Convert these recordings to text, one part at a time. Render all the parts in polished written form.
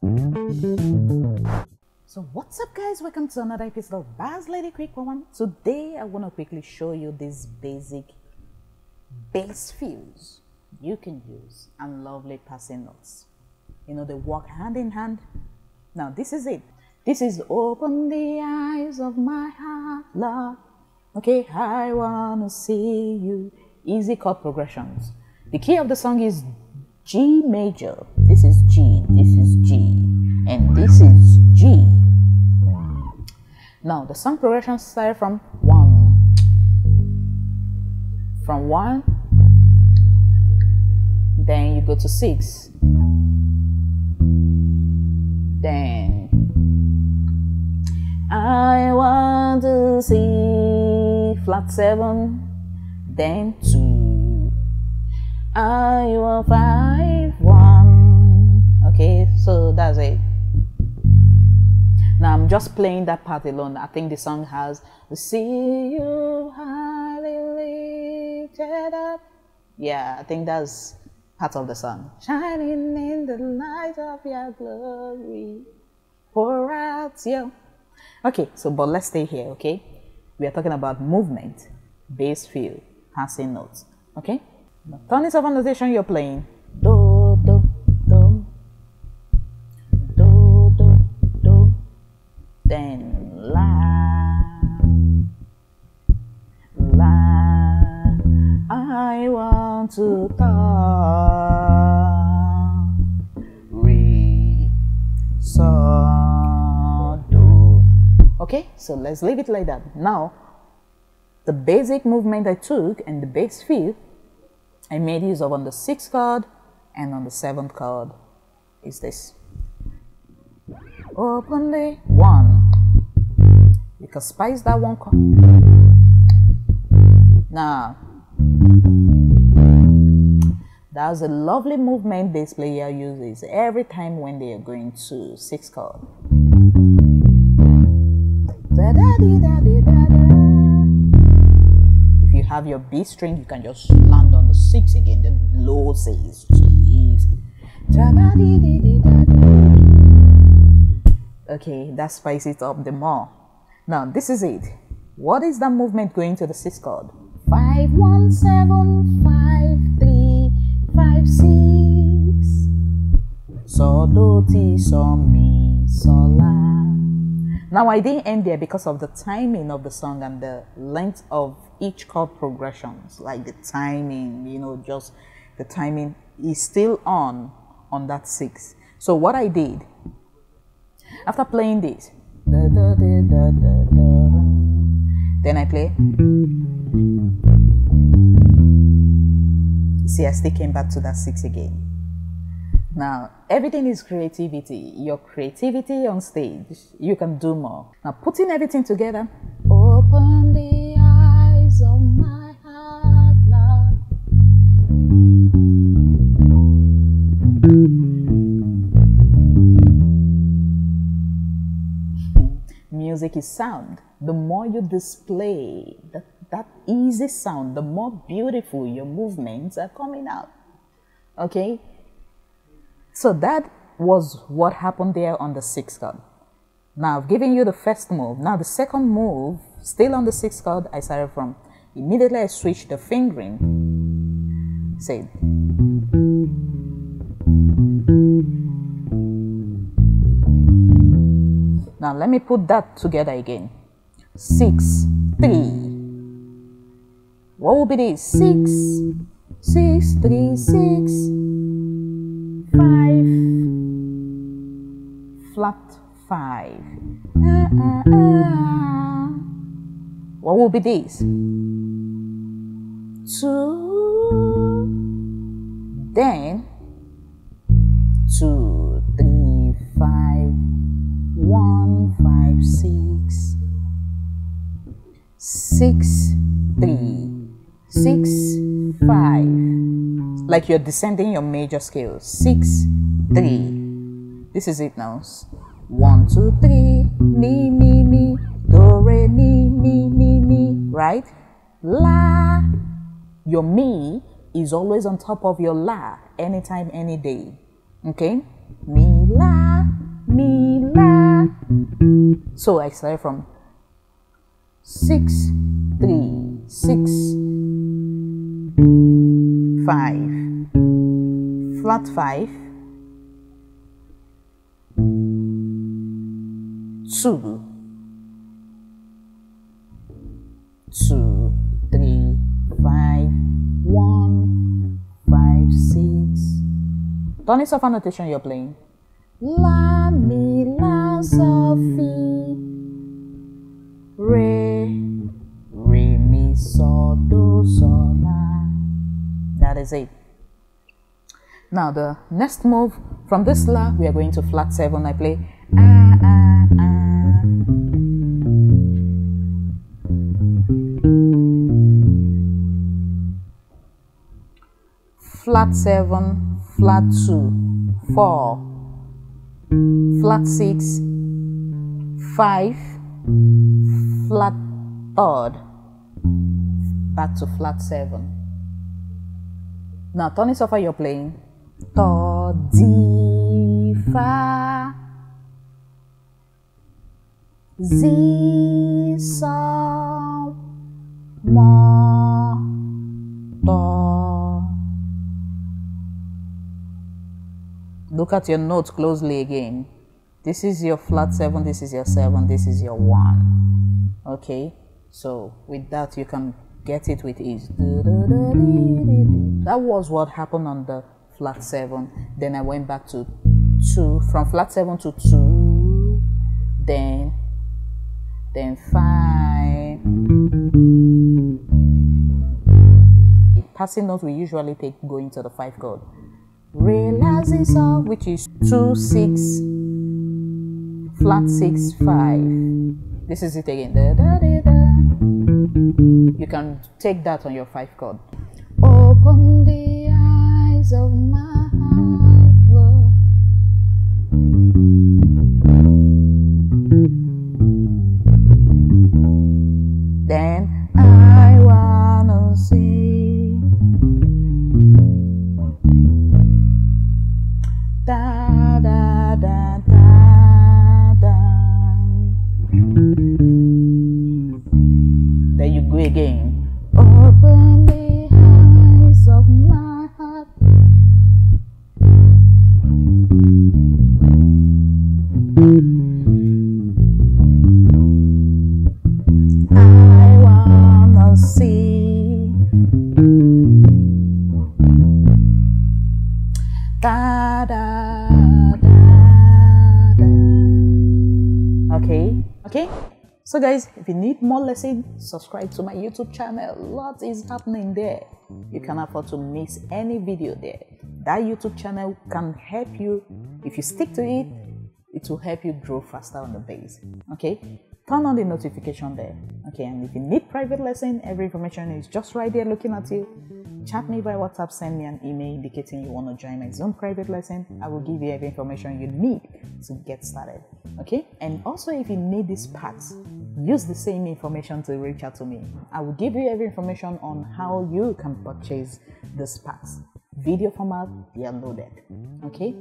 So what's up guys, welcome to another episode of Baz Lady Quick One. Today I want to quickly show you these basic bass fills you can use and lovely passing notes. You know, they work hand in hand. Now this is it. This is open the eyes of my heart, love. Okay, I wanna see you. Easy chord progressions. The key of the song is G major. This is G, this is G, and this is G. Now the song progression started from one, then you go to 6, then I want to see flat 7, then 2, I want 5, 1. Okay, so that's it. Now I'm just playing that part alone. I think the song has "See You Highly Lifted Up." Yeah, I think that's part of the song. Shining in the light of your glory, pour out your. Okay, so but let's stay here. Okay, we are talking about movement, bass fill, passing notes. Okay, turn it over notation you're playing. Do do do do do do, then la la. I want to talk re so do. Okay, so let's leave it like that. Now, the basic movement I took and the bass fill, I made use of on the 6th chord and on the 7th chord is this. Open the 1. You can spice that 1 chord. Now, that's a lovely movement bass player uses every time when they are going to 6th chord. Have your B string, you can just land on the 6 again. The low says G. Okay, that spices it up the more. Now this is it. What is that movement going to the 6th chord? 5, 1, 7, 5, 3, 5, 6. So do ti, so mi, so la. Now I didn't end there because of the timing of the song and the length of each chord progressions, like the timing, you know, just the timing is still on that 6. So what I did, after playing this, then I play. See, I still came back to that 6 again. Now, everything is creativity. Your creativity on stage, you can do more. Now, putting everything together. Open the eyes of my heart, love. Music is sound. The more you display that easy sound, the more beautiful your movements are coming out. Okay? So that was what happened there on the 6th chord. Now I've given you the first move. Now the second move, still on the 6th chord, I started from. Immediately I switched the fingering. Say. Now let me put that together again. 6, 3. What will be this? 6, 6, 3, 6. 5, flat 5. What will be this? 2, then 2, 3, 5, 1, 5, 6. 6, 3, 6, 5. Like you're descending your major scale. 6, 3. This is it now. 1, 2, 3. Mi, mi, mi. Do, re, mi, mi, mi, mi. Right? La. Your mi is always on top of your la. Anytime, any day. Okay? mi, la, mi, la. So I started from 6, 3, 6, 5, flat 5, 2, 2, 3, 5, 1, 5, 6. Don't listen for notation you're playing. La, mi, la, sol, fi, re, re, mi, sol, do, sol, la. That is it. Now the next move from this la, we are going to flat 7. I play ah, ah, ah. Flat 7, flat 2, 4, flat 6, 5, flat 3rd, back to flat 7. Now turn it over, you're playing do, di, fa, zi, sol, mo, do. Look at your notes closely again. This is your flat 7, this is your 7, this is your 1. Okay, so with that you can get it with ease. That was what happened on the flat 7. Then I went back to 2, from flat 7 to 2, then 5. The passing note we usually take going to the 5 chord. Re, la, zi, sol, which is 2, 6, flat 6, 5. This is it again. Da, da, da, da. You can take that on your 5 chord. Open the eyes of my heart, Lord. Then I wanna see da da da da da. Then you go again. Open the of my heart. I wanna see da, da, da, da. Okay. So guys, if you need more lessons, subscribe to my YouTube channel. Lots is happening there. You can afford to miss any video there. That YouTube channel can help you. If you stick to it, it will help you grow faster on the bass. Okay? Turn on the notification there. Okay, and if you need private lesson, every information is just right there looking at you. Chat me by WhatsApp, send me an email indicating you want to join my Zoom private lesson. I will give you every information you need to get started. Okay? And also if you need these parts, use the same information to reach out to me. I will give you every information on how you can purchase these parts. Video format, they are loaded. Okay?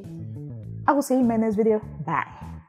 I will see you in my next video. Bye.